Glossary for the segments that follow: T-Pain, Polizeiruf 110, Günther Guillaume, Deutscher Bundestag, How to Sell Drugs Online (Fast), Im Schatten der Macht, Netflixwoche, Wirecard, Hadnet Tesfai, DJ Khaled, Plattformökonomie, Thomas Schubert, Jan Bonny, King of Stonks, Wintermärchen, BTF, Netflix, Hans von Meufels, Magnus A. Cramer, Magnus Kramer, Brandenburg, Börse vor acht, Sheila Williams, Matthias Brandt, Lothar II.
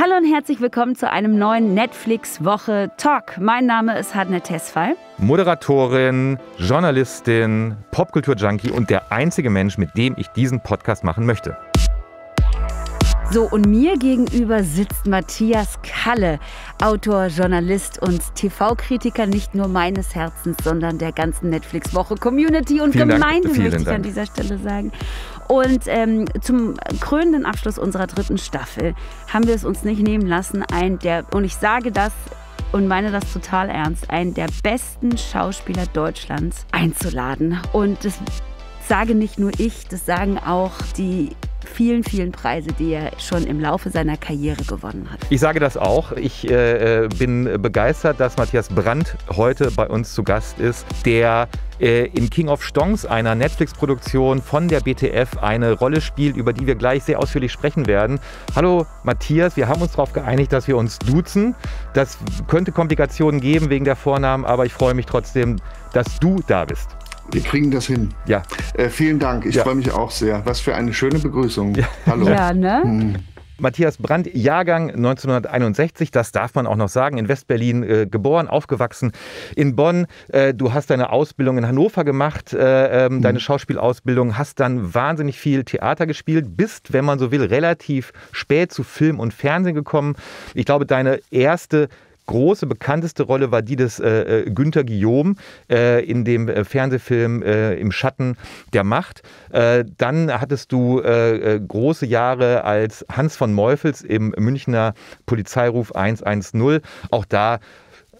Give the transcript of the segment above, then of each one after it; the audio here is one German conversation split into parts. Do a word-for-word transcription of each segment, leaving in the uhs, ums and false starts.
Hallo und herzlich willkommen zu einem neuen Netflix-Woche-Talk. Mein Name ist Hadnet Tesfai. Moderatorin, Journalistin, Popkultur-Junkie und der einzige Mensch, mit dem ich diesen Podcast machen möchte. So, und mir gegenüber sitzt Matthias Kalle, Autor, Journalist und T V-Kritiker, nicht nur meines Herzens, sondern der ganzen Netflix-Woche-Community und vielen Gemeinde, Dank, möchte ich Dank. an dieser Stelle sagen. Und ähm, zum krönenden Abschluss unserer dritten Staffel haben wir es uns nicht nehmen lassen, ein der, und ich sage das und meine das total ernst, einen der besten Schauspieler Deutschlands einzuladen. Und das sage nicht nur ich, das sagen auch die vielen, vielen Preise, die er schon im Laufe seiner Karriere gewonnen hat. Ich sage das auch. Ich äh, bin begeistert, dass Matthias Brandt heute bei uns zu Gast ist, der äh, in King of Stonks, einer Netflix-Produktion von der B T F, eine Rolle spielt, über die wir gleich sehr ausführlich sprechen werden. Hallo Matthias, wir haben uns darauf geeinigt, dass wir uns duzen. Das könnte Komplikationen geben wegen der Vornamen, aber ich freue mich trotzdem, dass du da bist. Wir kriegen das hin. Ja. Äh, vielen Dank. Ich ja. freue mich auch sehr. Was für eine schöne Begrüßung. Ja. Hallo. Ja, ne? Hm. Matthias Brandt, Jahrgang neunzehnhunderteinundsechzig, das darf man auch noch sagen, in Westberlin äh, geboren, aufgewachsen in Bonn. Äh, du hast deine Ausbildung in Hannover gemacht, äh, ähm, mhm. deine Schauspielausbildung, hast dann wahnsinnig viel Theater gespielt, bist, wenn man so will, relativ spät zu Film und Fernsehen gekommen. Ich glaube, deine erste große, bekannteste Rolle war die des äh, Günther Guillaume äh, in dem äh, Fernsehfilm äh, Im Schatten der Macht. Äh, dann hattest du äh, große Jahre als Hans von Meufels im Münchner Polizeiruf hundertzehn. Auch da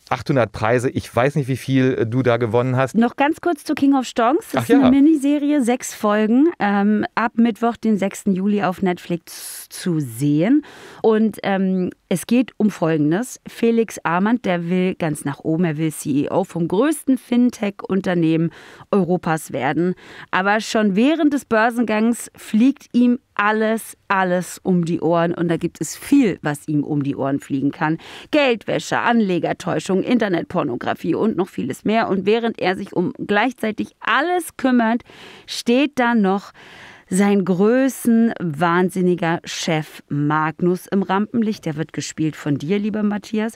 achthundert Preise. Ich weiß nicht, wie viel du da gewonnen hast. Noch ganz kurz zu King of Stonks. Das Ach ist ja. eine Miniserie, sechs Folgen, ähm, ab Mittwoch, den sechsten Juli auf Netflix zu sehen. Und ähm, es geht um Folgendes. Felix Armand, der will ganz nach oben, er will C E O vom größten Fintech-Unternehmen Europas werden. Aber schon während des Börsengangs fliegt ihm alles, alles um die Ohren. Und da gibt es viel, was ihm um die Ohren fliegen kann. Geldwäsche, Anlegertäuschung, Internetpornografie und noch vieles mehr. Und während er sich um gleichzeitig alles kümmert, steht da noch sein größenwahnsinniger Chef Magnus im Rampenlicht. Der wird gespielt von dir, lieber Matthias.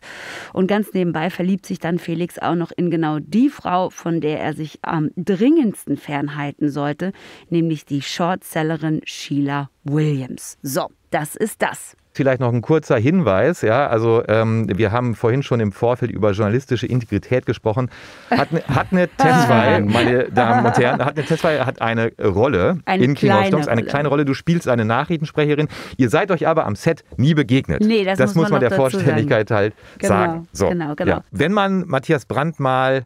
Und ganz nebenbei verliebt sich dann Felix auch noch in genau die Frau, von der er sich am dringendsten fernhalten sollte, nämlich die Shortsellerin Sheila Williams. So, das ist das. Vielleicht noch ein kurzer Hinweis, ja, also ähm, wir haben vorhin schon im Vorfeld über journalistische Integrität gesprochen. Hadnet Tesfai, meine Damen und Herren, Hadnet Tesfai hat eine Rolle eine in King of Stonks, eine kleine Rolle. Du spielst eine Nachrichtensprecherin, ihr seid euch aber am Set nie begegnet. Nee, das, das muss man, muss man der Vollständigkeit halt genau, sagen. So, genau, genau. Ja. Wenn man Matthias Brandt mal,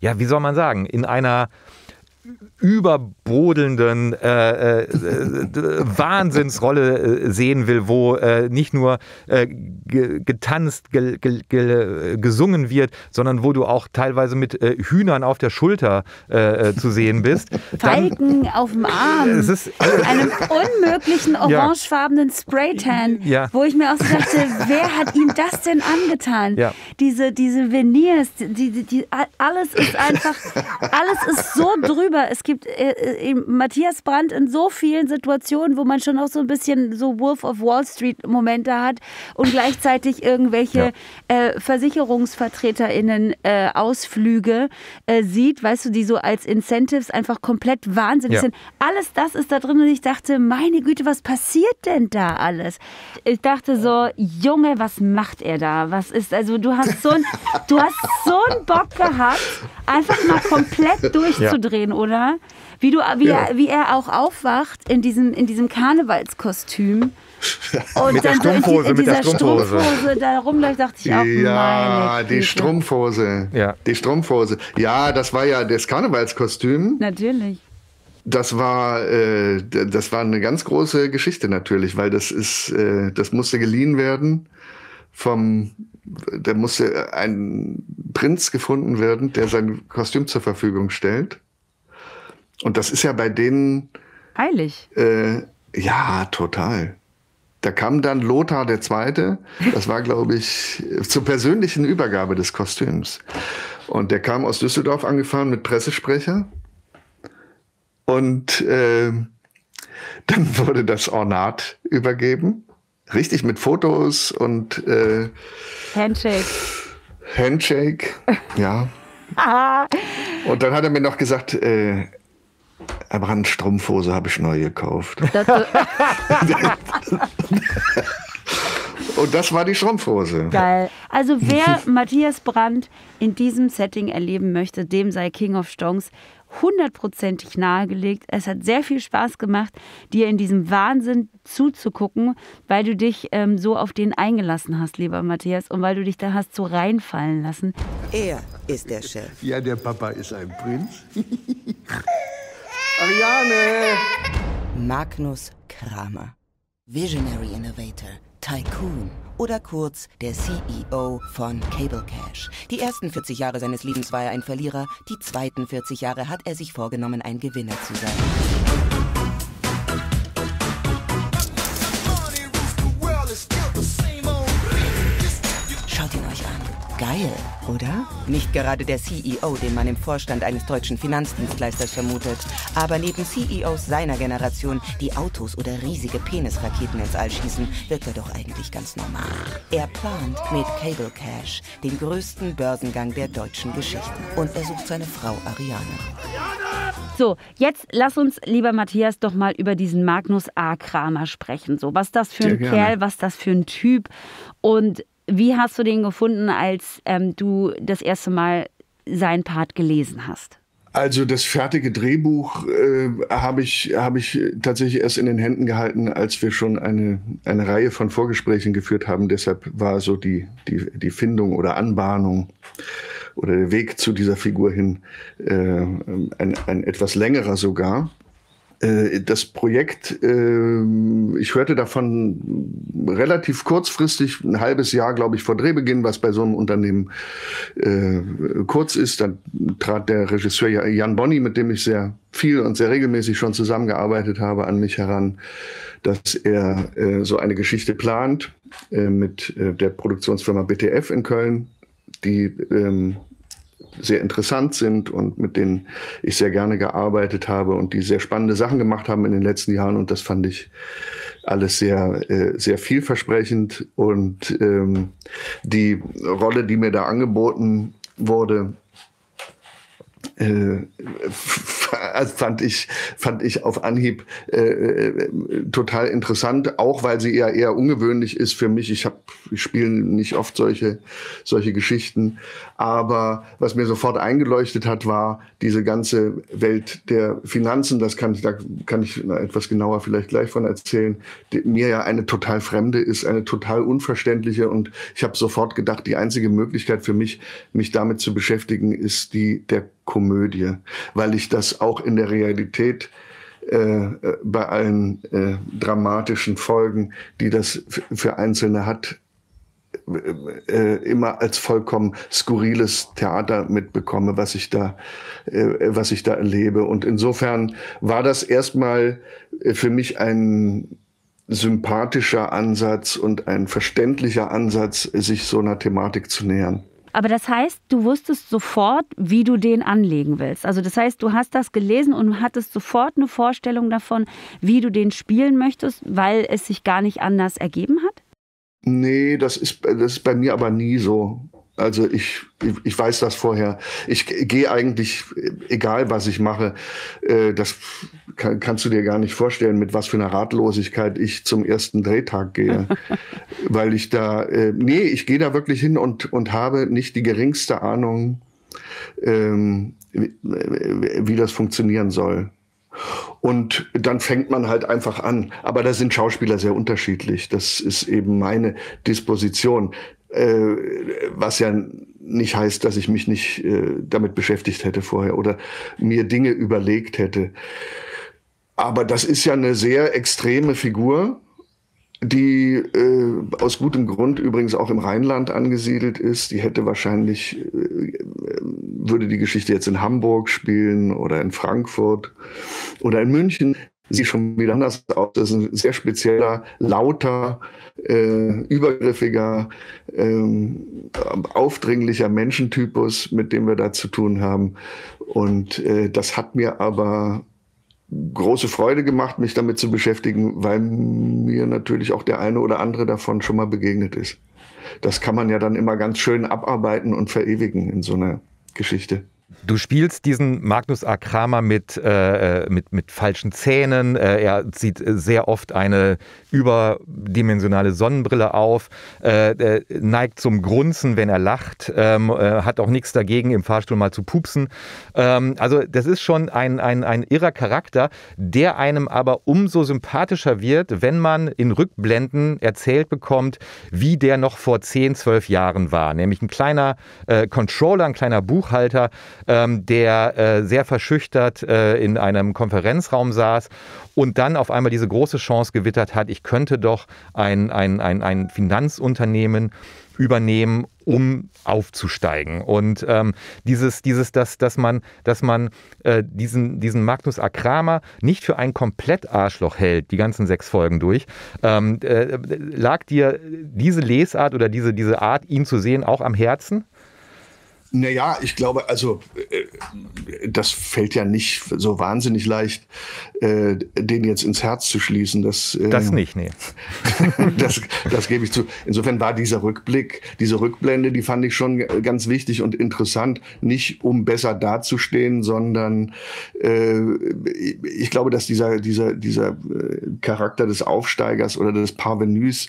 ja, wie soll man sagen, in einer überbodelnden äh, äh, Wahnsinnsrolle sehen will, wo äh, nicht nur äh, getanzt, ge ge gesungen wird, sondern wo du auch teilweise mit äh, Hühnern auf der Schulter äh, zu sehen bist. Falken dann auf dem Arm, es ist, äh, in einem unmöglichen orangefarbenen ja. Spraytan, ja. wo ich mir auch so dachte, wer hat ihm das denn angetan? Ja. Diese, diese Veneers, die, die, die, alles ist einfach, alles ist so drüber. Es gibt äh, Matthias Brandt in so vielen Situationen, wo man schon auch so ein bisschen so Wolf of Wall Street Momente hat und gleichzeitig irgendwelche ja. äh, VersicherungsvertreterInnen äh, Ausflüge äh, sieht, weißt du, die so als Incentives einfach komplett wahnsinnig ja. sind. Alles das ist da drin und ich dachte, meine Güte, was passiert denn da alles? Ich dachte so, Junge, was macht er da? Was ist, also du hast so ein, du hast so einen Bock gehabt, einfach mal komplett durchzudrehen, ja. oder? Oder? Wie, du, wie, ja. er, wie er auch aufwacht in diesem, in diesem Karnevalskostüm. Und mit dann der Strumpfhose, in die, in mit der Strumpfhose. Strumpfhose da rumläuft, dachte ich auch, ja, die Strumpfhose. Ja, die Strumpfhose. Ja, das war ja das Karnevalskostüm. Natürlich. Das war, äh, das war eine ganz große Geschichte natürlich, weil das ist, äh, das musste geliehen werden vom... Da musste ein Prinz gefunden werden, der sein Kostüm zur Verfügung stellt. Und das ist ja bei denen... Heilig. Äh, ja, total. Da kam dann Lothar der Zweite, das war, glaube ich, zur persönlichen Übergabe des Kostüms. Und der kam aus Düsseldorf angefahren mit Pressesprecher. Und äh, dann wurde das Ornat übergeben Richtig, mit Fotos und äh, Handshake. Handshake, ja. Ah. Und dann hat er mir noch gesagt, äh, aber eine Strumpfhose habe ich neu gekauft. Das Und das war die Strumpfhose. Geil. Also wer Matthias Brandt in diesem Setting erleben möchte, dem sei King of Stonks hundertprozentig nahegelegt. Es hat sehr viel Spaß gemacht, dir in diesem Wahnsinn zuzugucken, weil du dich ähm, so auf den eingelassen hast, lieber Matthias, und weil du dich da hast so reinfallen lassen. Er ist der Chef. Ja, der Papa ist ein Prinz. Ariane! Magnus Kramer. Visionary Innovator. Tycoon oder kurz der C E O von Cable Cash. Die ersten vierzig Jahre seines Lebens war er ein Verlierer, die zweiten vierzig Jahre hat er sich vorgenommen, ein Gewinner zu sein. Schaut ihn euch an. Geil, oder? Nicht gerade der C E O, den man im Vorstand eines deutschen Finanzdienstleisters vermutet, aber neben C E Os seiner Generation, die Autos oder riesige Penisraketen ins All schießen, wirkt er doch eigentlich ganz normal. Er plant mit Cable Cash den größten Börsengang der deutschen Geschichte. Und er sucht seine Frau Ariane. So, jetzt lass uns, lieber Matthias, doch mal über diesen Magnus A. Cramer sprechen. So, was das für ein Kerl, was das für ein Typ. Und wie hast du den gefunden, als ähm, du das erste Mal seinen Part gelesen hast? Also das fertige Drehbuch äh, habe ich, hab ich tatsächlich erst in den Händen gehalten, als wir schon eine, eine Reihe von Vorgesprächen geführt haben. Deshalb war so die, die, die Findung oder Anbahnung oder der Weg zu dieser Figur hin äh, ein, ein etwas längerer sogar. Das Projekt, ich hörte davon relativ kurzfristig, ein halbes Jahr, glaube ich, vor Drehbeginn, was bei so einem Unternehmen kurz ist. Dann trat der Regisseur Jan Bonny, mit dem ich sehr viel und sehr regelmäßig schon zusammengearbeitet habe, an mich heran, dass er so eine Geschichte plant mit der Produktionsfirma B T F in Köln, die sehr interessant sind und mit denen ich sehr gerne gearbeitet habe und die sehr spannende Sachen gemacht haben in den letzten Jahren. Und das fand ich alles sehr, sehr vielversprechend. Und ähm, die Rolle, die mir da angeboten wurde, äh, fand ich, fand ich auf Anhieb äh, total interessant, auch weil sie eher, eher ungewöhnlich ist für mich. Ich, ich spiele nicht oft solche, solche Geschichten, aber was mir sofort eingeleuchtet hat, war diese ganze Welt der Finanzen, das kann ich, da kann ich etwas genauer vielleicht gleich von erzählen, die mir ja eine total fremde ist, eine total unverständliche, und ich habe sofort gedacht, die einzige Möglichkeit für mich, mich damit zu beschäftigen, ist die der Komödie, weil ich das auch in der Realität äh, bei allen äh, dramatischen Folgen, die das für Einzelne hat, äh, immer als vollkommen skurriles Theater mitbekomme, was ich da, äh, was ich da erlebe. Und insofern war das erstmal für mich ein sympathischer Ansatz und ein verständlicher Ansatz, sich so einer Thematik zu nähern. Aber das heißt, du wusstest sofort, wie du den anlegen willst. Also das heißt, du hast das gelesen und hattest sofort eine Vorstellung davon, wie du den spielen möchtest, weil es sich gar nicht anders ergeben hat? Nee, das ist, das ist bei mir aber nie so. Also ich, ich weiß das vorher. Ich gehe eigentlich, egal was ich mache, das kann, kannst du dir gar nicht vorstellen, mit was für einer Ratlosigkeit ich zum ersten Drehtag gehe. Weil ich da, nee, ich gehe da wirklich hin und, und habe nicht die geringste Ahnung, ähm, wie, wie das funktionieren soll. Und dann fängt man halt einfach an. Aber da sind Schauspieler sehr unterschiedlich. Das ist eben meine Disposition. Äh, was ja nicht heißt, dass ich mich nicht äh, damit beschäftigt hätte vorher oder mir Dinge überlegt hätte. Aber das ist ja eine sehr extreme Figur, die äh, aus gutem Grund übrigens auch im Rheinland angesiedelt ist. Die hätte wahrscheinlich, äh, würde die Geschichte jetzt in Hamburg spielen oder in Frankfurt oder in München. Sieht schon wieder anders aus. Das ist ein sehr spezieller, lauter, äh, übergriffiger, ähm, aufdringlicher Menschentypus, mit dem wir da zu tun haben. Und äh, das hat mir aber große Freude gemacht, mich damit zu beschäftigen, weil mir natürlich auch der eine oder andere davon schon mal begegnet ist. Das kann man ja dann immer ganz schön abarbeiten und verewigen in so einer Geschichte. Du spielst diesen Magnus A. Cramer mit, äh, mit, mit falschen Zähnen. Äh, er zieht sehr oft eine überdimensionale Sonnenbrille auf, äh, äh, neigt zum Grunzen, wenn er lacht, ähm, äh, hat auch nichts dagegen, im Fahrstuhl mal zu pupsen. Ähm, also das ist schon ein, ein, ein irrer Charakter, der einem aber umso sympathischer wird, wenn man in Rückblenden erzählt bekommt, wie der noch vor zehn, zwölf Jahren war. Nämlich ein kleiner äh, Controller, ein kleiner Buchhalter, Ähm, der äh, sehr verschüchtert äh, in einem Konferenzraum saß und dann auf einmal diese große Chance gewittert hat, ich könnte doch ein, ein, ein, ein Finanzunternehmen übernehmen, um aufzusteigen. Und ähm, dieses, dieses, dass, dass man, dass man äh, diesen, diesen Magnus A. Cramer nicht für ein Komplett-Arschloch hält, die ganzen sechs Folgen durch, ähm, äh, lag dir diese Lesart oder diese, diese Art, ihn zu sehen, auch am Herzen? Naja, ich glaube, also das fällt ja nicht so wahnsinnig leicht, den jetzt ins Herz zu schließen. Das, das nicht, nee. das, das gebe ich zu. Insofern war dieser Rückblick, diese Rückblende, die fand ich schon ganz wichtig und interessant. Nicht, um besser dazustehen, sondern äh, ich glaube, dass dieser, dieser, dieser Charakter des Aufsteigers oder des Parvenus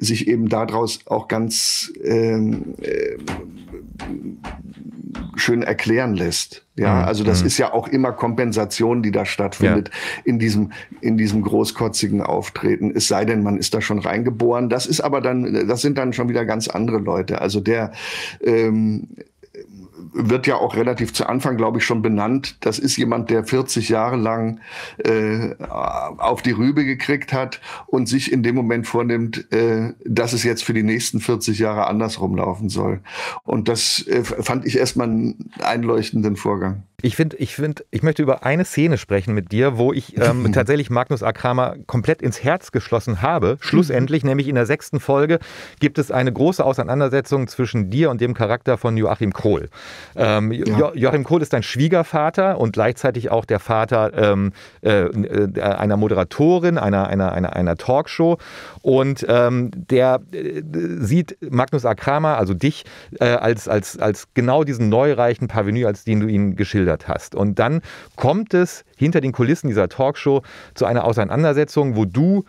sich eben daraus auch ganz äh, schön erklären lässt. Ja, also das mhm. ist ja auch immer Kompensation, die da stattfindet, ja. in diesem, in diesem großkotzigen Auftreten. Es sei denn, man ist da schon reingeboren. Das ist aber dann, das sind dann schon wieder ganz andere Leute. Also der ähm, wird ja auch relativ zu Anfang, glaube ich, schon benannt. Das ist jemand, der vierzig Jahre lang äh, auf die Rübe gekriegt hat und sich in dem Moment vornimmt, äh, dass es jetzt für die nächsten vierzig Jahre andersrum laufen soll. Und das äh, fand ich erstmal einen einleuchtenden Vorgang. Ich finde, ich finde, ich möchte über eine Szene sprechen mit dir, wo ich ähm, tatsächlich Magnus A. Cramer komplett ins Herz geschlossen habe. Schlussendlich, nämlich in der sechsten Folge, gibt es eine große Auseinandersetzung zwischen dir und dem Charakter von Joachim Krol. Ähm, jo- Joachim Krol ist dein Schwiegervater und gleichzeitig auch der Vater ähm, äh, einer Moderatorin, einer, einer, einer, einer Talkshow. Und ähm, der äh, sieht Magnus A. Cramer, also dich, äh, als, als, als genau diesen neureichen Parvenu, als den du ihn geschildert hast. Und dann kommt es hinter den Kulissen dieser Talkshow zu einer Auseinandersetzung, wo du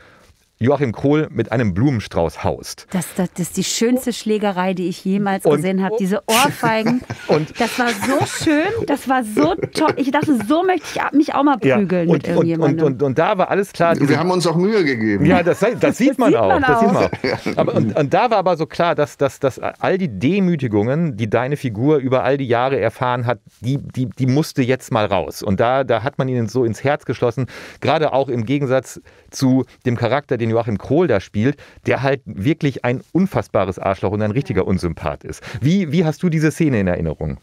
Joachim Krol mit einem Blumenstrauß haust. Das, das, das ist die schönste Schlägerei, die ich jemals und, gesehen habe. Diese Ohrfeigen. Und das war so schön, das war so toll. Ich dachte, so möchte ich mich auch mal prügeln ja, und, mit irgendjemandem. Und, und, und, und da war alles klar. Wir haben uns auch Mühe gegeben. Ja, das, das, sieht, das, man sieht, man das sieht man auch. Das sieht man auch. Aber, und, und da war aber so klar, dass, dass, dass all die Demütigungen, die deine Figur über all die Jahre erfahren hat, die, die, die musste jetzt mal raus. Und da, da hat man ihnen so ins Herz geschlossen. Gerade auch im Gegensatz zu dem Charakter, den Joachim Krol da spielt, der halt wirklich ein unfassbares Arschloch und ein richtiger Unsympath ist. Wie, wie hast du diese Szene in Erinnerung?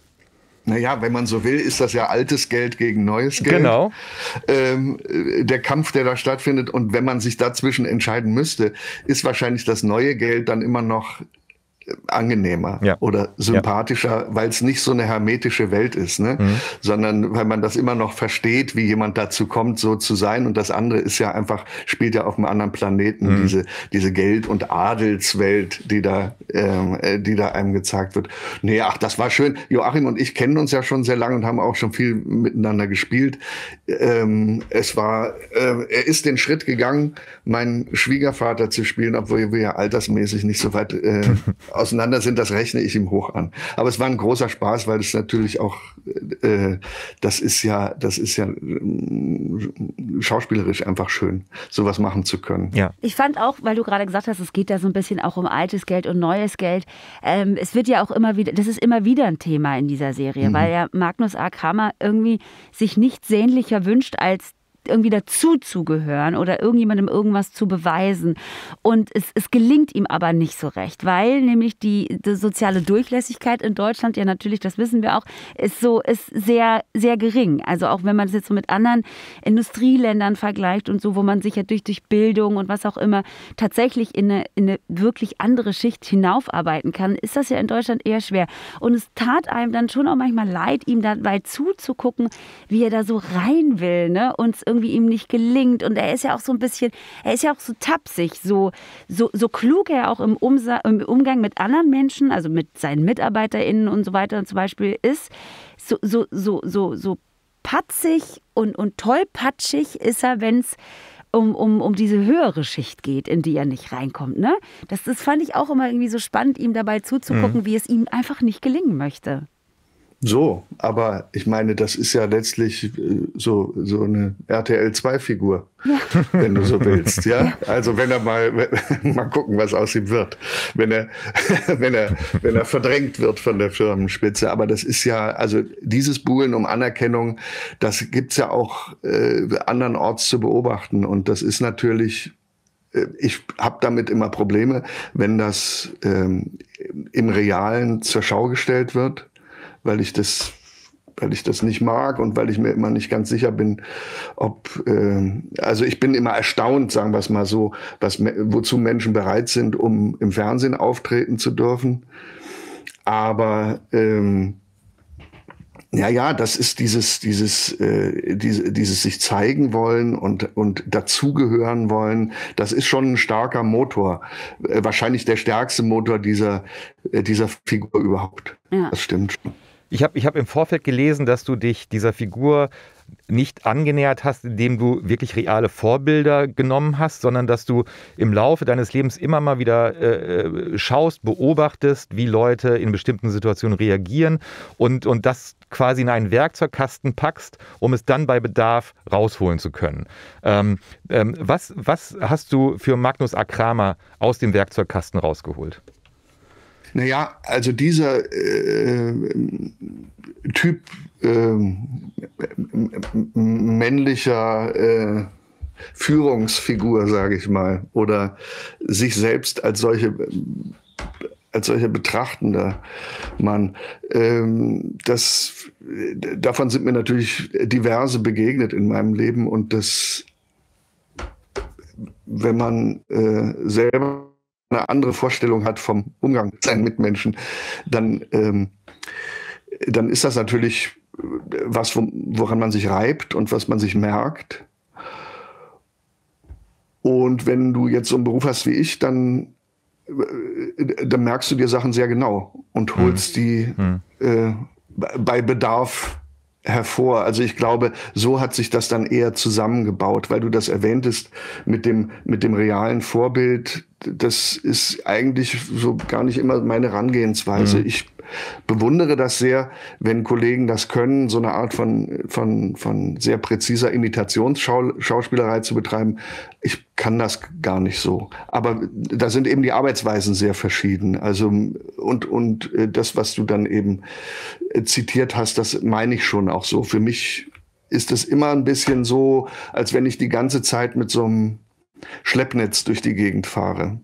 Naja, wenn man so will, ist das ja altes Geld gegen neues Geld. Genau. Ähm, der Kampf, der da stattfindet, und wenn man sich dazwischen entscheiden müsste, ist wahrscheinlich das neue Geld dann immer noch angenehmer ja. oder sympathischer, ja. weil es nicht so eine hermetische Welt ist, ne? Mhm. Sondern weil man das immer noch versteht, wie jemand dazu kommt, so zu sein. Und das andere ist ja einfach, spielt ja auf einem anderen Planeten, mhm. diese, diese Geld- und Adelswelt, die da, äh, die da einem gezeigt wird. Nee, ach, das war schön. Joachim und ich kennen uns ja schon sehr lange und haben auch schon viel miteinander gespielt. Ähm, es war, äh, er ist den Schritt gegangen, meinen Schwiegervater zu spielen, obwohl wir ja altersmäßig nicht so weit äh, auseinander sind, das rechne ich ihm hoch an. Aber es war ein großer Spaß, weil es natürlich auch, äh, das ist ja, das ist ja äh, schauspielerisch einfach schön, sowas machen zu können. Ja. Ich fand auch, weil du gerade gesagt hast, es geht da so ein bisschen auch um altes Geld und neues Geld. Ähm, es wird ja auch immer wieder, das ist immer wieder ein Thema in dieser Serie, mhm. weil ja Magnus A. Cramer irgendwie sich nichts sehnlicher wünscht, als irgendwie dazu zu gehören oder irgendjemandem irgendwas zu beweisen. Und es, es gelingt ihm aber nicht so recht, weil nämlich die, die soziale Durchlässigkeit in Deutschland, ja natürlich, das wissen wir auch, ist so ist sehr, sehr gering. Also auch wenn man es jetzt so mit anderen Industrieländern vergleicht und so, wo man sich ja durch, durch Bildung und was auch immer tatsächlich in eine, in eine wirklich andere Schicht hinaufarbeiten kann, ist das ja in Deutschland eher schwer. Und es tat einem dann schon auch manchmal leid, ihm dabei zuzugucken, wie er da so rein will, ne? Und irgendwie ihm nicht gelingt. Und er ist ja auch so ein bisschen, er ist ja auch so tapsig, so, so, so klug er auch im, Umsa im Umgang mit anderen Menschen, also mit seinen MitarbeiterInnen und so weiter und zum Beispiel ist, so, so, so, so, so patzig und, und tollpatschig ist er, wenn es Um, um, um diese höhere Schicht geht, in die er nicht reinkommt. Ne? Das, das fand ich auch immer irgendwie so spannend, ihm dabei zuzugucken, mhm. wie es ihm einfach nicht gelingen möchte. So, aber ich meine, das ist ja letztlich so, so eine R T L zwei Figur, ja. wenn du so willst. Ja? Ja. Also wenn er mal, mal gucken, was aus ihm wird, wenn er, wenn er, wenn er verdrängt wird von der Firmenspitze. Aber das ist ja, also dieses Buhlen um Anerkennung, das gibt's ja auch äh, andernorts zu beobachten. Und das ist natürlich, äh, ich habe damit immer Probleme, wenn das ähm, im Realen zur Schau gestellt wird. Weil ich das, weil ich das nicht mag und weil ich mir immer nicht ganz sicher bin, ob, äh, also ich bin immer erstaunt, sagen wir es mal so, was, wozu Menschen bereit sind, um im Fernsehen auftreten zu dürfen. Aber ähm, ja, ja, das ist dieses, dieses, äh, diese, dieses sich zeigen wollen und, und dazugehören wollen. Das ist schon ein starker Motor. Äh, wahrscheinlich der stärkste Motor dieser, äh, dieser Figur überhaupt. Ja. Das stimmt schon. Ich habe ich hab im Vorfeld gelesen, dass du dich dieser Figur nicht angenähert hast, indem du wirklich reale Vorbilder genommen hast, sondern dass du im Laufe deines Lebens immer mal wieder äh, schaust, beobachtest, wie Leute in bestimmten Situationen reagieren und, und das quasi in einen Werkzeugkasten packst, um es dann bei Bedarf rausholen zu können. Ähm, ähm, was, was hast du für Magnus A. Cramer aus dem Werkzeugkasten rausgeholt? Naja, also dieser äh, Typ äh, männlicher äh, Führungsfigur, sage ich mal, oder sich selbst als solche, als solcher betrachtender Mann, äh, das, davon sind mir natürlich diverse begegnet in meinem Leben. Und das, wenn man äh, selber eine andere Vorstellung hat vom Umgang mit seinen Mitmenschen, dann, ähm, dann ist das natürlich was, woran man sich reibt und was man sich merkt. Und wenn du jetzt so einen Beruf hast wie ich, dann, dann merkst du dir Sachen sehr genau und holst hm. die hm. Äh, bei Bedarf hervor. Also ich glaube, so hat sich das dann eher zusammengebaut, weil du das erwähntest mit dem, mit dem realen Vorbild. Das ist eigentlich so gar nicht immer meine Herangehensweise. Mhm. Ich bewundere das sehr, wenn Kollegen das können, so eine Art von, von, von sehr präziser Imitationsschauspielerei zu betreiben. Ich kann das gar nicht so. Aber da sind eben die Arbeitsweisen sehr verschieden. Also, und, und das, was du dann eben zitiert hast, das meine ich schon auch so. Für mich ist es immer ein bisschen so, als wenn ich die ganze Zeit mit so einem Schleppnetz durch die Gegend fahre.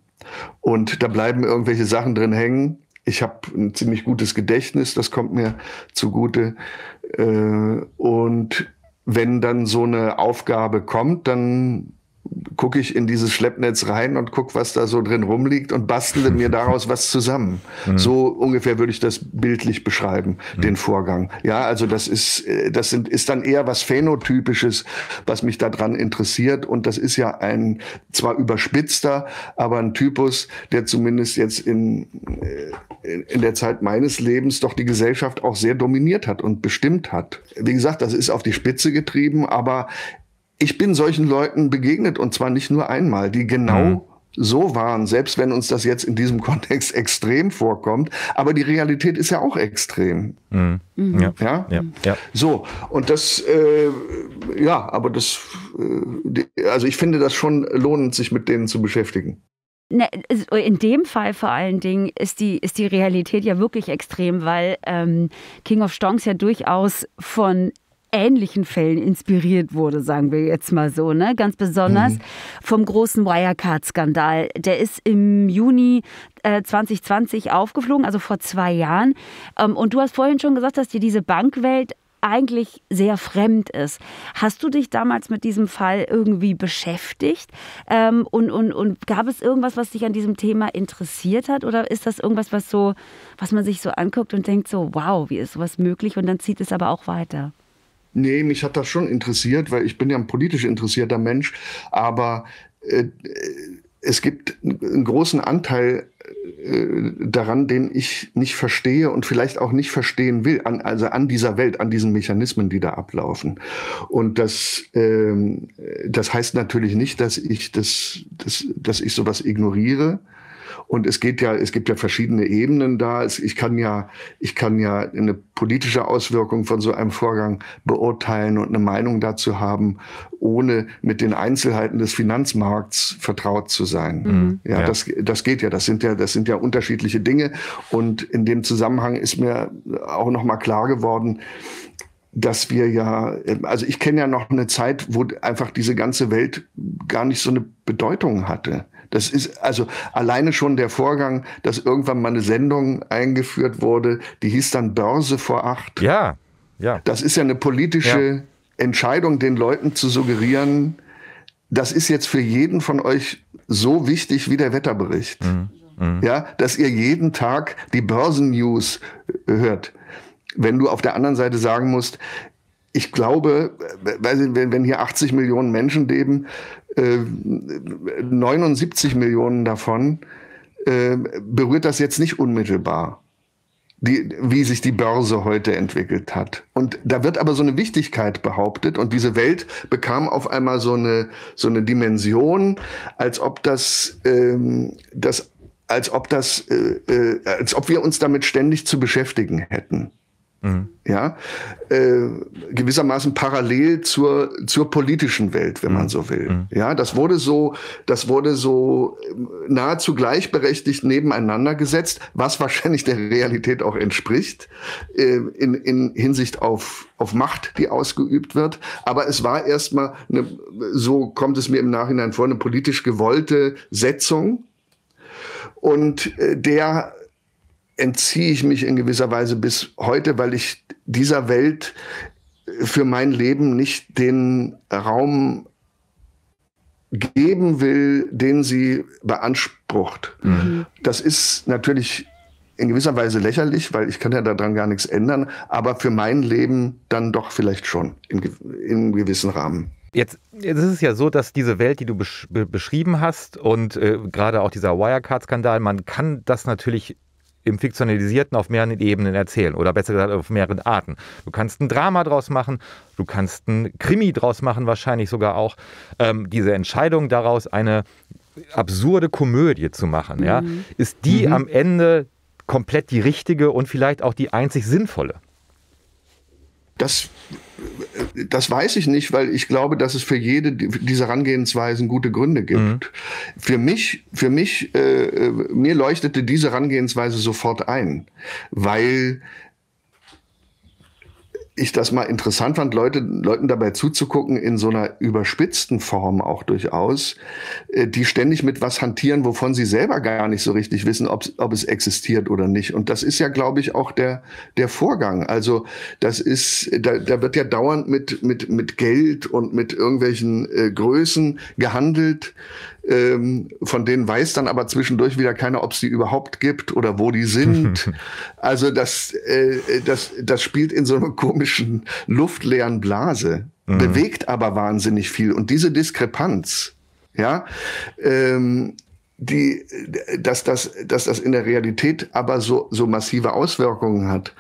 Und da bleiben irgendwelche Sachen drin hängen. Ich habe ein ziemlich gutes Gedächtnis, das kommt mir zugute. Und wenn dann so eine Aufgabe kommt, dann gucke ich in dieses Schleppnetz rein und gucke, was da so drin rumliegt und bastele mir daraus was zusammen. Mhm. So ungefähr würde ich das bildlich beschreiben, mhm. den Vorgang. Ja, also das ist, das sind, ist dann eher was Phänotypisches, was mich daran interessiert. Und das ist ja ein zwar überspitzter, aber ein Typus, der zumindest jetzt in, in der Zeit meines Lebens doch die Gesellschaft auch sehr dominiert hat und bestimmt hat. Wie gesagt, das ist auf die Spitze getrieben, aber ich bin solchen Leuten begegnet, und zwar nicht nur einmal, die genau mhm. so waren, selbst wenn uns das jetzt in diesem Kontext extrem vorkommt. Aber die Realität ist ja auch extrem. Mhm. Ja. Ja? Ja. Ja. So, und das, äh, ja, aber das, äh, die, also ich finde das schon lohnend, sich mit denen zu beschäftigen. In dem Fall vor allen Dingen ist die, ist die Realität ja wirklich extrem, weil ähm, King of Stonks ja durchaus von ähnlichen Fällen inspiriert wurde, sagen wir jetzt mal so, ne? Ganz besonders mhm. vom großen Wirecard-Skandal. Der ist im Juni äh, zwanzig zwanzig aufgeflogen, also vor zwei Jahren. Ähm, und du hast vorhin schon gesagt, dass dir diese Bankwelt eigentlich sehr fremd ist. Hast du dich damals mit diesem Fall irgendwie beschäftigt? Ähm, und, und, und gab es irgendwas, was dich an diesem Thema interessiert hat? Oder ist das irgendwas, was, so, was man sich so anguckt und denkt so, wow, wie ist sowas möglich? Und dann zieht es aber auch weiter. Nee, mich hat das schon interessiert, weil ich bin ja ein politisch interessierter Mensch, aber äh, es gibt einen großen Anteil äh, daran, den ich nicht verstehe und vielleicht auch nicht verstehen will, an, also an dieser Welt, an diesen Mechanismen, die da ablaufen. Und das, ähm, das heißt natürlich nicht, dass ich, das, das, dass ich sowas ignoriere. Und es geht ja, es gibt ja verschiedene Ebenen da. Ich kann ja, ich kann ja eine politische Auswirkung von so einem Vorgang beurteilen und eine Meinung dazu haben, ohne mit den Einzelheiten des Finanzmarkts vertraut zu sein. Mhm. Ja, ja. Das, das geht ja. Das sind ja, das sind ja unterschiedliche Dinge. Und in dem Zusammenhang ist mir auch noch mal klar geworden, dass wir ja, also ich kenne ja noch eine Zeit, wo einfach diese ganze Welt gar nicht so eine Bedeutung hatte. Das ist also alleine schon der Vorgang, dass irgendwann mal eine Sendung eingeführt wurde, die hieß dann Börse vor acht. Ja, ja. Das ist ja eine politische ja. Entscheidung, den Leuten zu suggerieren, das ist jetzt für jeden von euch so wichtig wie der Wetterbericht. Mhm. Mhm. Ja, dass ihr jeden Tag die Börsennews hört. Wenn du auf der anderen Seite sagen musst, ich glaube, wenn hier achtzig Millionen Menschen leben, neunundsiebzig Millionen davon berührt das jetzt nicht unmittelbar, die, wie sich die Börse heute entwickelt hat. Und da wird aber so eine Wichtigkeit behauptet und diese Welt bekam auf einmal so eine, so eine Dimension, als ob das, ähm, das, als ob das, äh, als ob wir uns damit ständig zu beschäftigen hätten. Mhm. Ja, äh, gewissermaßen parallel zur, zur politischen Welt, wenn man so will. Mhm. Ja, das wurde so, das wurde so nahezu gleichberechtigt nebeneinander gesetzt, was wahrscheinlich der Realität auch entspricht, äh, in, in Hinsicht auf, auf Macht, die ausgeübt wird. Aber es war erstmal, so kommt es mir im Nachhinein vor, eine politisch gewollte Setzung. Und äh, der entziehe ich mich in gewisser Weise bis heute, weil ich dieser Welt für mein Leben nicht den Raum geben will, den sie beansprucht. Mhm. Das ist natürlich in gewisser Weise lächerlich, weil ich kann ja daran gar nichts ändern, aber für mein Leben dann doch vielleicht schon in, in einem gewissen Rahmen. Jetzt, jetzt ist es ja so, dass diese Welt, die du besch- beschrieben hast und äh, gerade auch dieser Wirecard-Skandal, man kann das natürlich im Fiktionalisierten auf mehreren Ebenen erzählen oder besser gesagt auf mehreren Arten. Du kannst ein Drama draus machen, du kannst ein Krimi draus machen wahrscheinlich sogar auch. Ähm, diese Entscheidung daraus, eine absurde Komödie zu machen, mhm. ja, ist die mhm. am Ende komplett die richtige und vielleicht auch die einzig sinnvolle? Das, das weiß ich nicht, weil ich glaube, dass es für jede dieser Herangehensweisen gute Gründe gibt. Mhm. Für mich, für mich, äh, mir leuchtete diese Herangehensweise sofort ein, weil ich das mal interessant fand, Leute, Leuten dabei zuzugucken, in so einer überspitzten Form auch durchaus, die ständig mit was hantieren, wovon sie selber gar nicht so richtig wissen, ob, ob es existiert oder nicht. Und das ist ja, glaube ich, auch der, der Vorgang. Also das ist, da, da wird ja dauernd mit, mit, mit Geld und mit irgendwelchen äh, Größen gehandelt, ähm, von denen weiß dann aber zwischendurch wieder keiner, ob es die überhaupt gibt oder wo die sind. Also das, äh, das, das spielt in so einem komischen, luftleeren Blase, mhm. bewegt aber wahnsinnig viel. Und diese Diskrepanz, ja, ähm, die, dass, das, dass das in der Realität aber so, so massive Auswirkungen hat,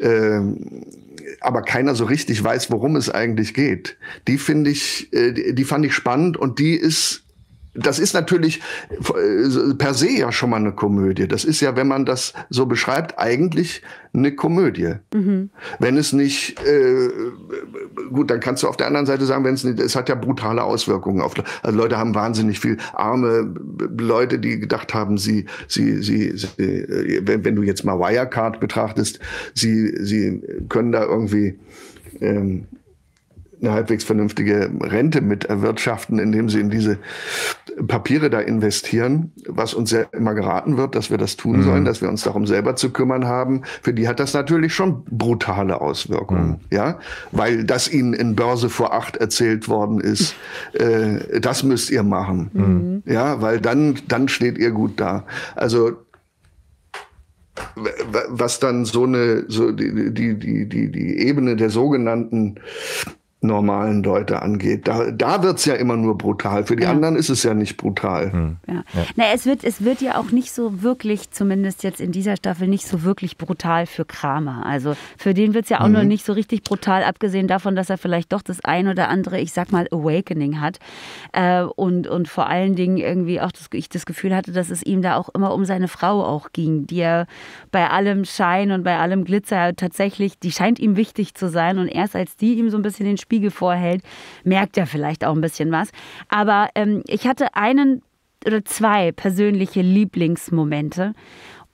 ähm, aber keiner so richtig weiß, worum es eigentlich geht, die finde ich, äh, die fand ich spannend und die ist, das ist natürlich per se ja schon mal eine Komödie. Das ist ja, wenn man das so beschreibt, eigentlich eine Komödie. Mhm. Wenn es nicht, äh, gut, dann kannst du auf der anderen Seite sagen, wenn es nicht, es hat ja brutale Auswirkungen auf, also Leute haben wahnsinnig viel, arme Leute, die gedacht haben, sie, sie, sie, sie wenn, wenn du jetzt mal Wirecard betrachtest, sie, sie können da irgendwie, ähm, eine halbwegs vernünftige Rente mit erwirtschaften, indem sie in diese Papiere da investieren, was uns ja immer geraten wird, dass wir das tun mhm. sollen, dass wir uns darum selber zu kümmern haben. Für die hat das natürlich schon brutale Auswirkungen, mhm. ja, weil das ihnen in Börse vor acht erzählt worden ist, äh, das müsst ihr machen, mhm. ja, weil dann, dann steht ihr gut da. Also was dann so eine, so die, die, die, die, die Ebene der sogenannten normalen Leute angeht. Da, da wird es ja immer nur brutal. Für die ja. anderen ist es ja nicht brutal. Hm. Ja. Ja. Na, es wird, es wird ja auch nicht so wirklich, zumindest jetzt in dieser Staffel, nicht so wirklich brutal für Kramer. Also für den wird es ja auch mhm. noch nicht so richtig brutal, abgesehen davon, dass er vielleicht doch das ein oder andere, ich sag mal, Awakening hat. Äh, und, und vor allen Dingen irgendwie auch das, ich das Gefühl hatte, dass es ihm da auch immer um seine Frau auch ging, die er bei allem Schein und bei allem Glitzer tatsächlich, die scheint ihm wichtig zu sein. Und erst als die ihm so ein bisschen den Spiegel vorhält, merkt er vielleicht auch ein bisschen was. Aber ähm, ich hatte einen oder zwei persönliche Lieblingsmomente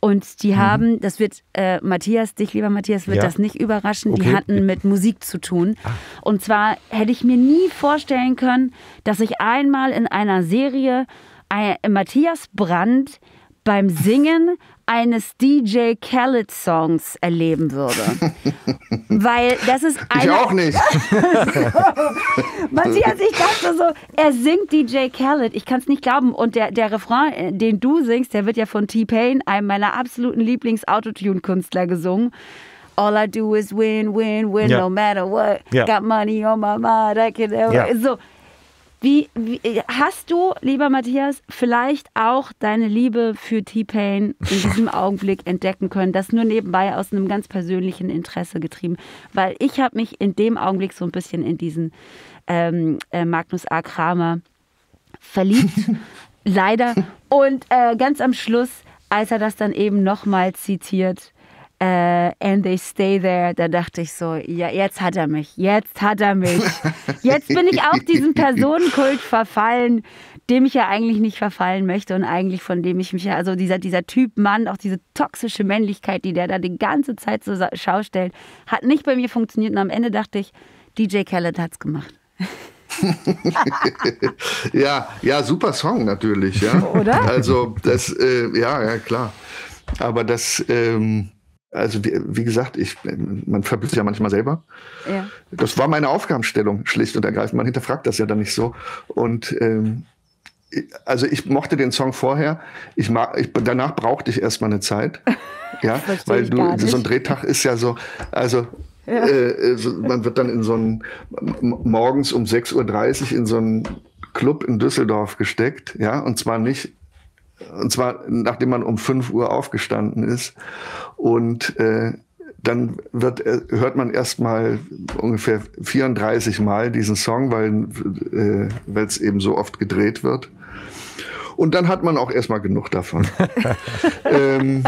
und die mhm. haben, das wird äh, Matthias, dich lieber Matthias, wird ja. das nicht überraschen, okay. die hatten mit Musik zu tun. Ach. Und zwar hätte ich mir nie vorstellen können, dass ich einmal in einer Serie äh, Matthias Brandt beim Singen eines D J Khaled Songs erleben würde. Weil das ist einer... Ich auch nicht. Matthias, ich dachte so, er singt D J Khaled, ich kann es nicht glauben. Und der, der Refrain, den du singst, der wird ja von T-Pain, einem meiner absoluten Lieblings-Autotune-Künstler, gesungen. All I do is win, win, win, ja. no matter what. Ja. Got money on my mind, I can never... Ja. So. Wie, wie, hast du, lieber Matthias, vielleicht auch deine Liebe für T-Pain in diesem Augenblick entdecken können? Das nur nebenbei aus einem ganz persönlichen Interesse getrieben. Weil ich habe mich in dem Augenblick so ein bisschen in diesen ähm, äh, Magnus A. Cramer verliebt. Leider. Und äh, ganz am Schluss, als er das dann eben nochmal zitiert, Uh, and they stay there, da dachte ich so, ja, jetzt hat er mich, jetzt hat er mich. Jetzt bin ich auch diesem Personenkult verfallen, dem ich ja eigentlich nicht verfallen möchte und eigentlich von dem ich mich ja, also dieser, dieser Typ Mann, auch diese toxische Männlichkeit, die der da die ganze Zeit zur Schau stellt, hat nicht bei mir funktioniert und am Ende dachte ich, D J Khaled hat's gemacht. ja, ja, super Song natürlich, ja. Oder? Also das, äh, ja, ja, klar. Aber das, ähm also wie, wie gesagt, ich, man verbirgt ja manchmal selber. Ja. Das war meine Aufgabenstellung, schlicht und ergreifend. Man hinterfragt das ja dann nicht so. Und ähm, also ich mochte den Song vorher. Ich mag, ich, danach brauchte ich erstmal eine Zeit. Ja, weil du, so ein Drehtag ist ja so, also ja. Äh, so, man wird dann in so einen, morgens um sechs Uhr dreißig in so einen Club in Düsseldorf gesteckt. Ja, und zwar nicht... Und zwar, nachdem man um fünf Uhr aufgestanden ist. Und äh, dann wird, hört man erstmal ungefähr vierunddreißig Mal diesen Song, weil äh, es eben so oft gedreht wird. Und dann hat man auch erstmal genug davon. ähm,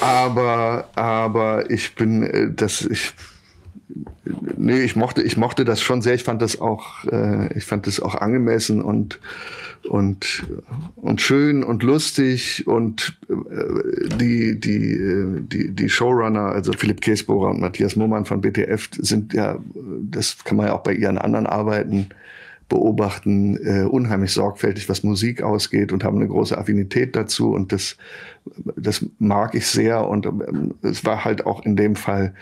aber, aber ich bin, äh, das, ich, nee, ich mochte, ich mochte das schon sehr. Ich fand das auch, äh, ich fand das auch angemessen und Und, und schön und lustig und äh, die, die, die, die Showrunner, also Philipp Käsbohrer und Matthias Murmann von B T F, sind ja, das kann man ja auch bei ihren anderen Arbeiten beobachten, äh, unheimlich sorgfältig, was Musik ausgeht und haben eine große Affinität dazu und das, das mag ich sehr und ähm, es war halt auch in dem Fall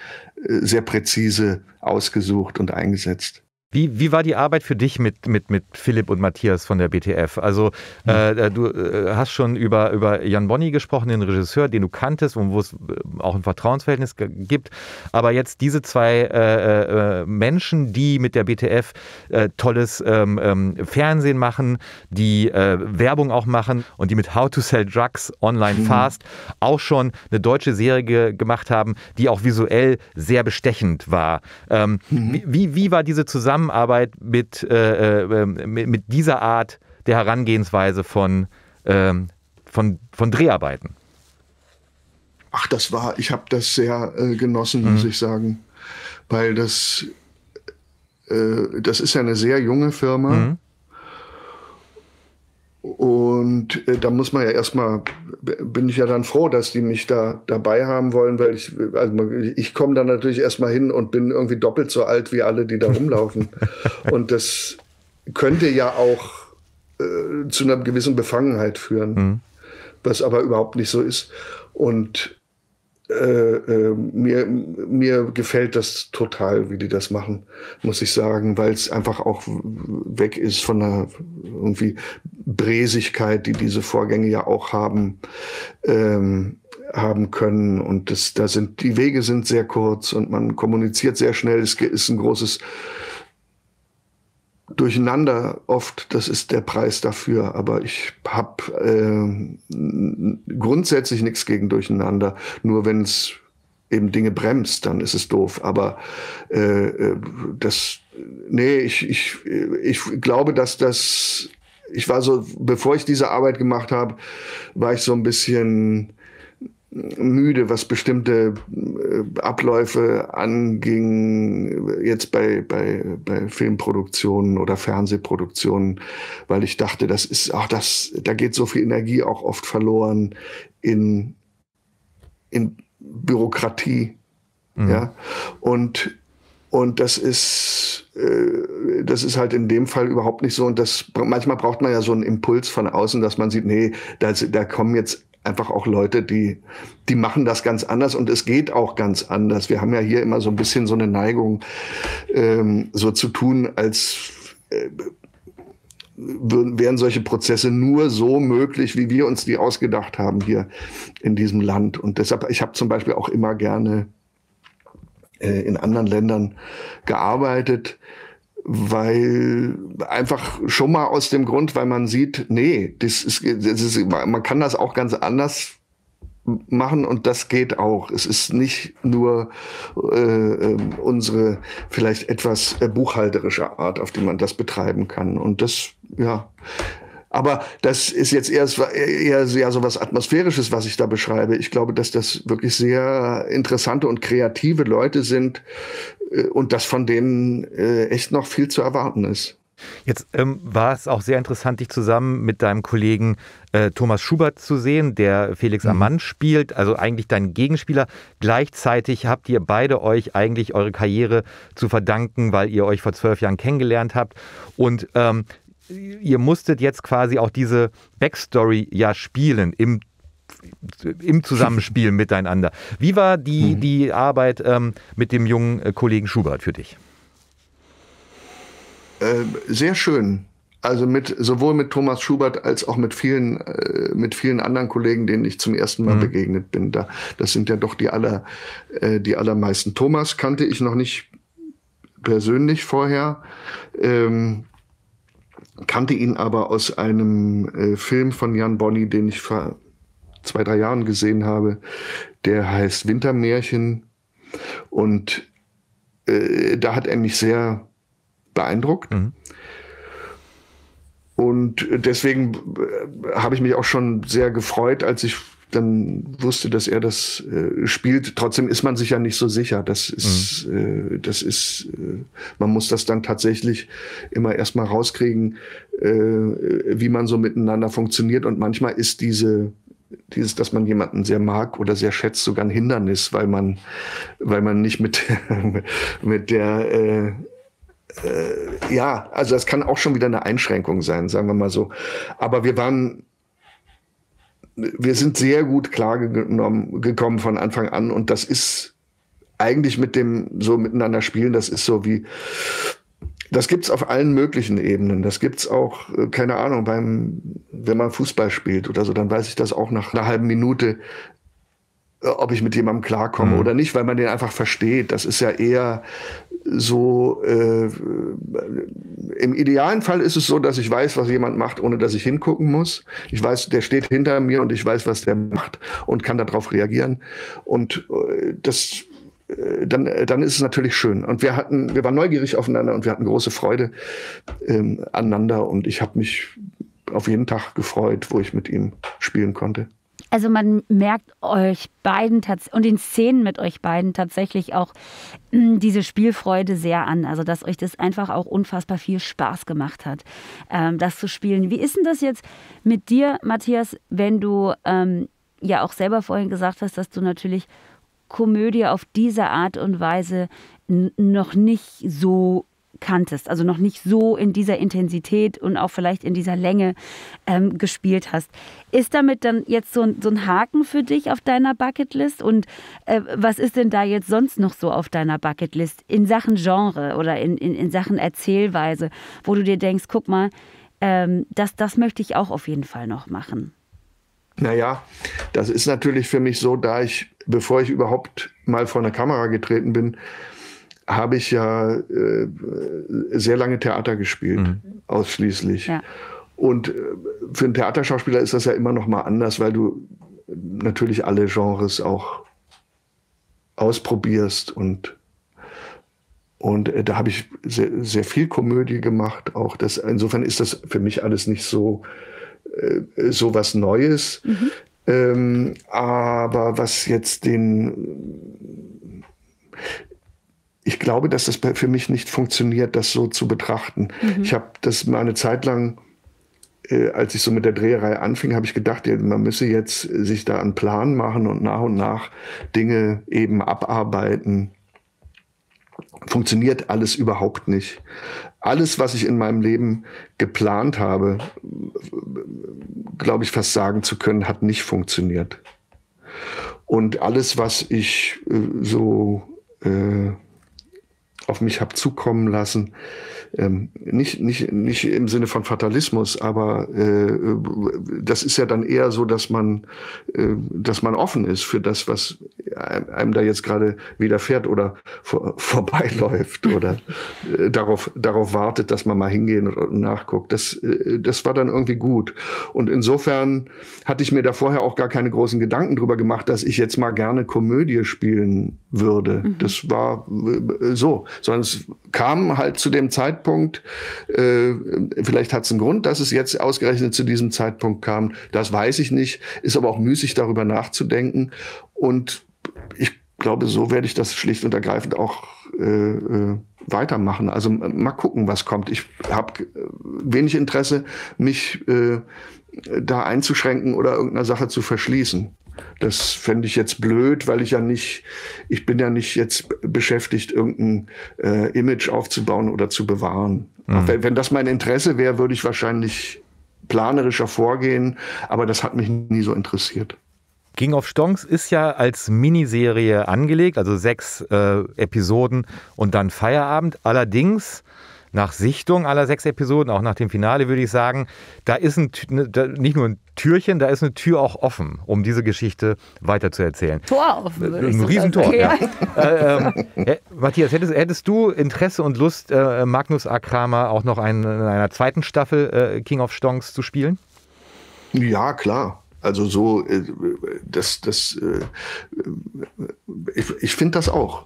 äh, sehr präzise ausgesucht und eingesetzt. Wie, wie war die Arbeit für dich mit, mit, mit Philipp und Matthias von der B T F? Also äh, du äh, hast schon über, über Jan Bonny gesprochen, den Regisseur, den du kanntest und wo es auch ein Vertrauensverhältnis gibt. Aber jetzt diese zwei äh, äh, Menschen, die mit der B T F äh, tolles ähm, ähm, Fernsehen machen, die äh, Werbung auch machen und die mit How to Sell Drugs Online (Fast) mhm. auch schon eine deutsche Serie ge gemacht haben, die auch visuell sehr bestechend war. Ähm, mhm. wie, wie war diese Zusammenarbeit? Arbeit mit, äh, äh, mit, mit dieser Art der Herangehensweise von, äh, von, von Dreharbeiten? Ach, das war, ich habe das sehr äh, genossen, mhm. muss ich sagen. Weil das, äh, das ist ja eine sehr junge Firma. Mhm. Und äh, da muss man ja erstmal, bin ich ja dann froh, dass die mich da dabei haben wollen, weil ich, also ich komme dann natürlich erstmal hin und bin irgendwie doppelt so alt wie alle, die da rumlaufen. Und das könnte ja auch äh, zu einer gewissen Befangenheit führen, mhm. was aber überhaupt nicht so ist. Und Äh, äh, mir, mir gefällt das total, wie die das machen, muss ich sagen, weil es einfach auch weg ist von der irgendwie Bräsigkeit, die diese Vorgänge ja auch haben. Ähm, haben können. Und das, da sind, die Wege sind sehr kurz und man kommuniziert sehr schnell. Es ist ein großes Durcheinander oft, das ist der Preis dafür. Aber ich habe äh, grundsätzlich nichts gegen Durcheinander. Nur wenn es eben Dinge bremst, dann ist es doof. Aber äh, das, nee, ich, ich, ich glaube, dass das, ich war so, bevor ich diese Arbeit gemacht habe, war ich so ein bisschen müde, was bestimmte Abläufe anging, jetzt bei, bei, bei Filmproduktionen oder Fernsehproduktionen, weil ich dachte, das ist auch das, da geht so viel Energie auch oft verloren in, in Bürokratie. Mhm. Ja? Und, und das ist, äh, das ist halt in dem Fall überhaupt nicht so. Und das, manchmal braucht man ja so einen Impuls von außen, dass man sieht, nee, da, da kommen jetzt einfach auch Leute, die, die machen das ganz anders und es geht auch ganz anders. Wir haben ja hier immer so ein bisschen so eine Neigung, ähm, so zu tun, als äh, würden, wären solche Prozesse nur so möglich, wie wir uns die ausgedacht haben hier in diesem Land. Und deshalb, ich habe zum Beispiel auch immer gerne äh, in anderen Ländern gearbeitet, weil einfach schon mal aus dem Grund, weil man sieht, nee, das ist, das ist, man kann das auch ganz anders machen und das geht auch. Es ist nicht nur äh, unsere vielleicht etwas buchhalterische Art, auf die man das betreiben kann. Und das, ja. Aber das ist jetzt eher, eher, eher so was Atmosphärisches, was ich da beschreibe. Ich glaube, dass das wirklich sehr interessante und kreative Leute sind und dass von denen echt noch viel zu erwarten ist. Jetzt ähm, war es auch sehr interessant, dich zusammen mit deinem Kollegen äh, Thomas Schubert zu sehen, der Felix Armand spielt, also eigentlich dein Gegenspieler. Gleichzeitig habt ihr beide euch eigentlich eure Karriere zu verdanken, weil ihr euch vor zwölf Jahren kennengelernt habt. Und ähm, ihr musstet jetzt quasi auch diese Backstory ja spielen im, im Zusammenspiel miteinander. Wie war die, mhm. die Arbeit ähm, mit dem jungen äh, Kollegen Schubert für dich? Sehr schön. Also mit, sowohl mit Thomas Schubert als auch mit vielen, mit vielen anderen Kollegen, denen ich zum ersten Mal mhm. begegnet bin. Da, das sind ja doch die, aller, die allermeisten. Thomas kannte ich noch nicht persönlich vorher, ähm, kannte ihn aber aus einem Film von Jan Bonny, den ich vor zwei, drei Jahren gesehen habe. Der heißt Wintermärchen. Und äh, da hat er mich sehr beeindruckt. Mhm. Und deswegen habe ich mich auch schon sehr gefreut, als ich dann wusste, dass er das äh, spielt. Trotzdem ist man sich ja nicht so sicher. Das ist, mhm. äh, das ist, äh, man muss das dann tatsächlich immer erstmal rauskriegen, äh, wie man so miteinander funktioniert. Und manchmal ist diese, dieses, dass man jemanden sehr mag oder sehr schätzt, sogar ein Hindernis, weil man, weil man nicht mit, mit der, äh, Äh, ja, also das kann auch schon wieder eine Einschränkung sein, sagen wir mal so. Aber wir waren, wir sind sehr gut klar genommen, gekommen von Anfang an und das ist eigentlich mit dem so miteinander spielen, das ist so wie, das gibt's auf allen möglichen Ebenen. Das gibt's auch, keine Ahnung, beim, wenn man Fußball spielt oder so, dann weiß ich das auch nach einer halben Minute, ob ich mit jemandem klarkomme mhm. oder nicht, weil man den einfach versteht. Das ist ja eher so, äh, im idealen Fall ist es so, dass ich weiß, was jemand macht, ohne dass ich hingucken muss. Ich weiß, der steht hinter mir und ich weiß, was der macht und kann darauf reagieren. Und äh, das, äh, dann, äh, dann ist es natürlich schön. Und wir hatten, wir waren neugierig aufeinander und wir hatten große Freude ähm, aneinander. Und ich habe mich auf jeden Tag gefreut, wo ich mit ihm spielen konnte. Also man merkt euch beiden und den Szenen mit euch beiden tatsächlich auch diese Spielfreude sehr an. Also dass euch das einfach auch unfassbar viel Spaß gemacht hat, ähm, das zu spielen. Wie ist denn das jetzt mit dir, Matthias, wenn du ähm, ja auch selber vorhin gesagt hast, dass du natürlich Komödie auf diese Art und Weise noch nicht so kanntest, also noch nicht so in dieser Intensität und auch vielleicht in dieser Länge ähm, gespielt hast. Ist damit dann jetzt so ein, so ein Haken für dich auf deiner Bucketlist? Und äh, was ist denn da jetzt sonst noch so auf deiner Bucketlist in Sachen Genre oder in, in, in Sachen Erzählweise, wo du dir denkst, guck mal, ähm, das, das möchte ich auch auf jeden Fall noch machen? Naja, das ist natürlich für mich so, da ich, bevor ich überhaupt mal vor eine Kamera getreten bin, habe ich ja äh, sehr lange Theater gespielt, mhm. ausschließlich. Ja. Und für einen Theaterschauspieler ist das ja immer noch mal anders, weil du natürlich alle Genres auch ausprobierst. Und, und da habe ich sehr, sehr viel Komödie gemacht. Auch das, insofern ist das für mich alles nicht so, so was Neues. Mhm. Ähm, aber was jetzt den... Ich glaube, dass das für mich nicht funktioniert, das so zu betrachten. Mhm. Ich habe das mal eine Zeit lang... Als ich so mit der Dreherei anfing, habe ich gedacht, man müsse jetzt sich da einen Plan machen und nach und nach Dinge eben abarbeiten. Funktioniert alles überhaupt nicht. Alles, was ich in meinem Leben geplant habe, glaube ich fast sagen zu können, hat nicht funktioniert. Und alles, was ich so äh, auf mich habe zukommen lassen, Ähm, nicht, nicht, nicht im Sinne von Fatalismus, aber äh, das ist ja dann eher so, dass man, äh, dass man offen ist für das, was einem da jetzt gerade widerfährt oder vor, vorbeiläuft oder äh, darauf, darauf wartet, dass man mal hingehen und nachguckt. Das, äh, das war dann irgendwie gut. Und insofern hatte ich mir da vorher auch gar keine großen Gedanken drüber gemacht, dass ich jetzt mal gerne Komödie spielen würde. Mhm. Das war äh, so. Sondern es kam halt zu dem Zeitpunkt, Zeitpunkt. Äh, vielleicht hat es einen Grund, dass es jetzt ausgerechnet zu diesem Zeitpunkt kam. Das weiß ich nicht. Ist aber auch müßig, darüber nachzudenken. Und ich glaube, so werde ich das schlicht und ergreifend auch äh, weitermachen. Also mal gucken, was kommt. Ich habe wenig Interesse, mich äh, da einzuschränken oder irgendeiner Sache zu verschließen. Das fände ich jetzt blöd, weil ich ja nicht, ich bin ja nicht jetzt beschäftigt, irgendein äh, Image aufzubauen oder zu bewahren. Mhm. Auch wenn, wenn das mein Interesse wäre, würde ich wahrscheinlich planerischer vorgehen, aber das hat mich nie so interessiert. King of Stonks ist ja als Miniserie angelegt, also sechs äh, Episoden und dann Feierabend. Allerdings... Nach Sichtung aller sechs Episoden, auch nach dem Finale, würde ich sagen, da ist ein, da, nicht nur ein Türchen, da ist eine Tür auch offen, um diese Geschichte weiterzuerzählen. Tor offen. Äh, ein Riesentor, ja. ja. äh, äh, äh, Matthias, hättest, hättest du Interesse und Lust, äh, Magnus A. Cramer auch noch einen, in einer zweiten Staffel äh, King of Stonks zu spielen? Ja, klar. Also so, äh, das, das, äh, ich, ich finde das auch.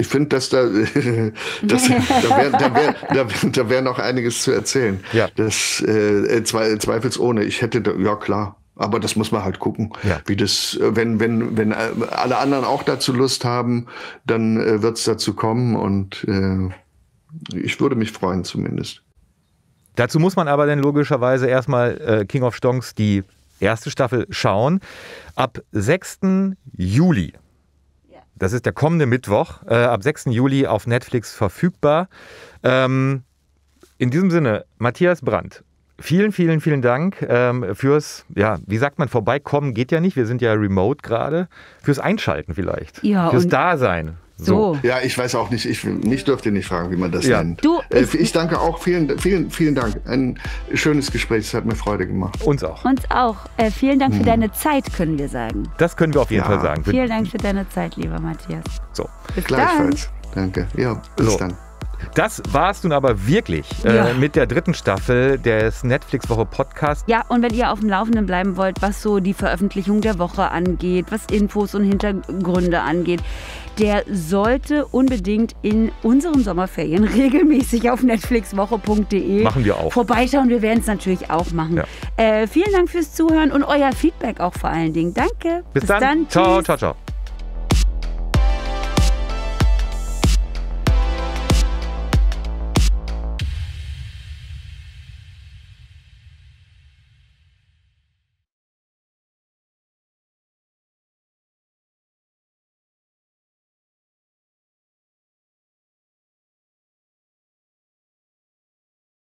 Ich finde, dass da, dass, da wäre da wär, da wär, da wär noch einiges zu erzählen. Ja. Das äh, zweifelsohne. Ich hätte, da, ja klar, aber das muss man halt gucken, ja. Wie das, wenn wenn wenn alle anderen auch dazu Lust haben, dann äh, wird's dazu kommen und äh, ich würde mich freuen zumindest. Dazu muss man aber dann logischerweise erstmal äh, King of Stonks die erste Staffel schauen. Ab sechsten Juli. Das ist der kommende Mittwoch, äh, ab sechsten Juli auf Netflix verfügbar. Ähm, in diesem Sinne, Matthias Brandt, vielen, vielen, vielen Dank ähm, fürs, ja, wie sagt man, vorbeikommen geht ja nicht, wir sind ja remote gerade, fürs Einschalten vielleicht, ja, fürs Dasein. So. Ja, ich weiß auch nicht, ich, mich dürft ihr nicht fragen, wie man das ja. nennt. Du, äh, ich danke auch, vielen, vielen, vielen Dank. Ein schönes Gespräch, es hat mir Freude gemacht. Uns auch. Uns auch. Äh, vielen Dank hm. für deine Zeit, können wir sagen. Das können wir auf jeden ja. Fall sagen. Vielen Dank für deine Zeit, lieber Matthias. So. Bis Gleichfalls. Dann. Danke. Ja, bis so. dann. Das war's nun aber wirklich äh, ja. mit der dritten Staffel des Netflix-Woche-Podcasts. Ja, und wenn ihr auf dem Laufenden bleiben wollt, was so die Veröffentlichung der Woche angeht, was Infos und Hintergründe angeht, der sollte unbedingt in unseren Sommerferien regelmäßig auf netflixwoche punkt de machen wir auch. vorbeischauen. Wir werden es natürlich auch machen. Ja. Äh, vielen Dank fürs Zuhören und euer Feedback auch vor allen Dingen. Danke. Bis, Bis dann. dann. Ciao, ciao, ciao.